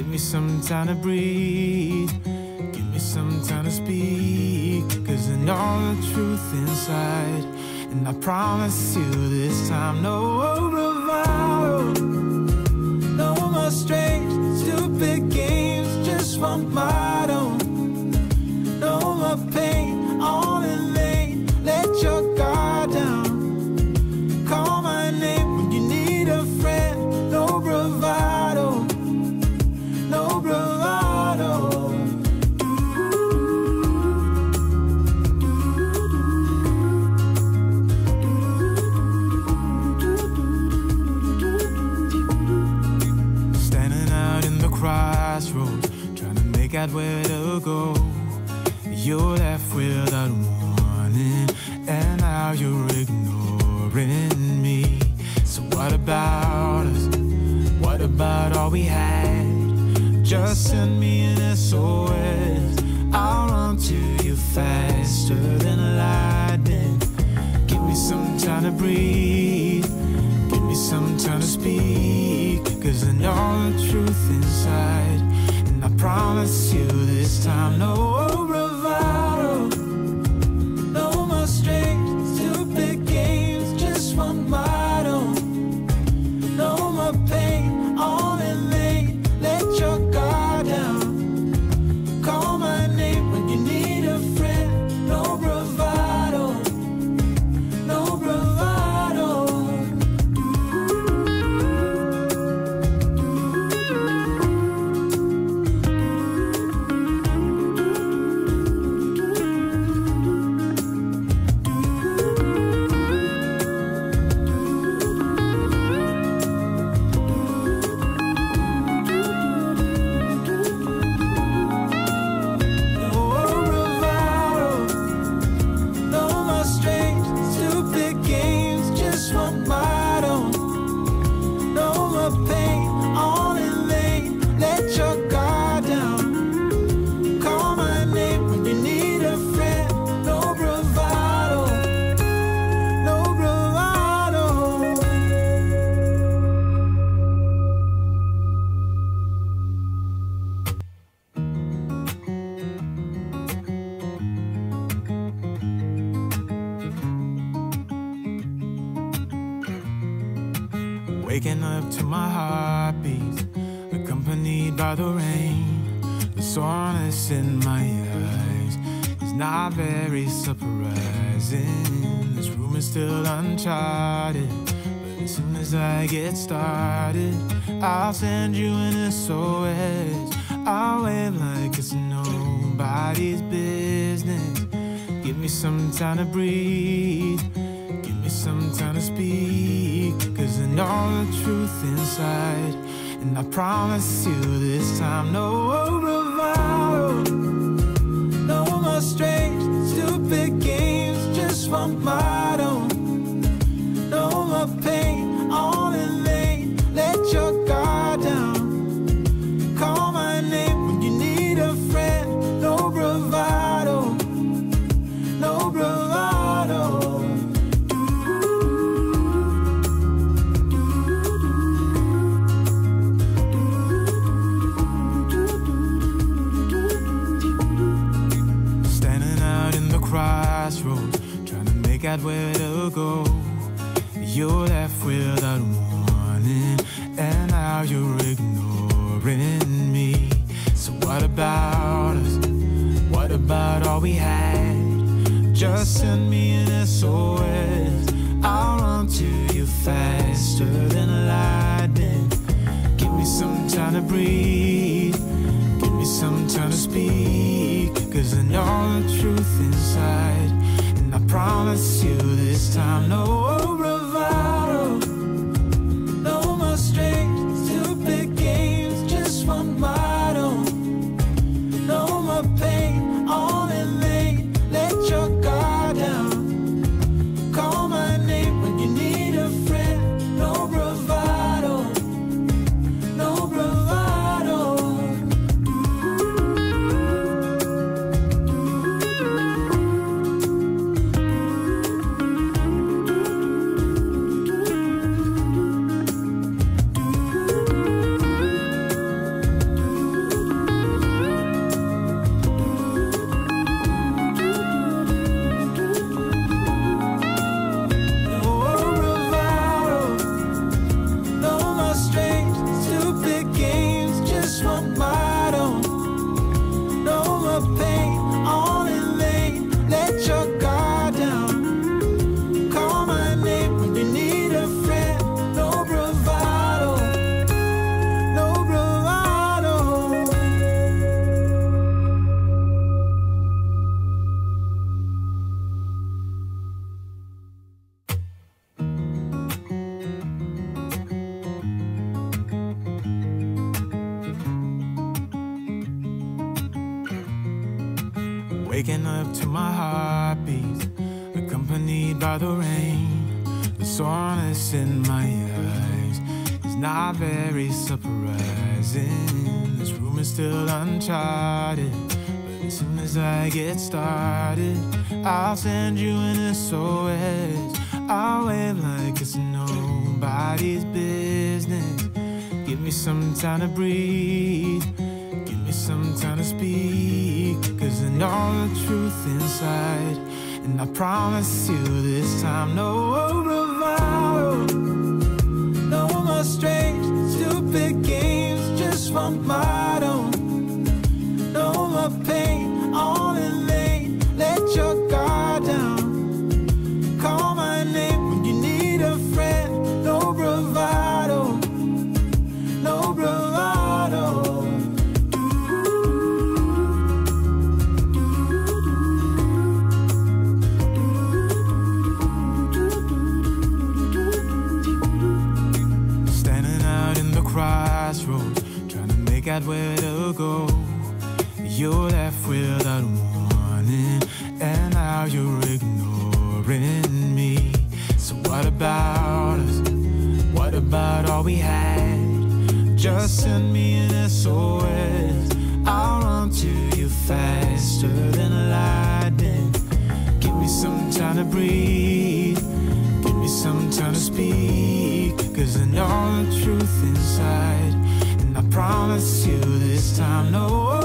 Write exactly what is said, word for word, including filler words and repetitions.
Give me some time to breathe, give me some time to speak, cause I know the truth inside, and I promise you this time, no revival, no more strings, stupid games, just one bottle, no more pain, all in vain, let your guard down, call my name when you need a friend, no revival. Got where to go, you're left without warning, and now you're ignoring me. So what about us? What about all we had? Just send me an S O S, I'll run to you faster than lightning. Give me some time to breathe, give me some time to speak, cause I know the truth inside, I promise you this time, no bravado, no more strings, stupid games, just one motto, no more pain, all in vain, let your guard down, call my name when you need a friend, no bravado, no bravado. Waking up to my heartbeat, accompanied by the rain. The soreness in my eyes is not very surprising. This room is still uncharted, but as soon as I get started, I'll send you an S O S. I'll wave like it's nobody's business. Give me some time to breathe, give me some time to speak, cause I know the truth inside, and I promise you this time, no revival, no more strange, stupid games, just one bottle, no more pain, all in vain, let your guard down, call my name when you need a friend, no bravado, no bravado. Crossroads, trying to make out where to go, you're left without warning, and now you're ignoring me. So what about us? What about all we had? Just send me an S O S, I'll run to you faster than lightning. Give me some time to breathe, give me some time to speak, cause I know the truth inside, and I promise you this time, no bravado, no more strings, stupid games, just one motto, no more pain, all in vain, let your guard down, call my name when you need a friend, no bravado, no bravado. waking up to my heartbeat, accompanied by the rain. The soreness in my eyes is not very surprising. This room is still uncharted, but as soon as I get started, I'll send you an S O S. I'll wave like it's nobody's business. Give me some time to breathe, give me some time to speak, 'cause I know the truth inside, and I promise you this time, no bravado, no more strange, stupid games, just want my own, no more pain, all in vain, let your guard down, call my name when you need a friend, no bravado, no bravado. Crossroads, trying to make out where to go. You're left without warning, and now you're ignoring me. So what about us? What about all we had? Just send me an S O S. I'll run to you faster than lightning. Give me some time to breathe, give me some time to speak, 'cause I know the truth inside, and I promise you this time, no.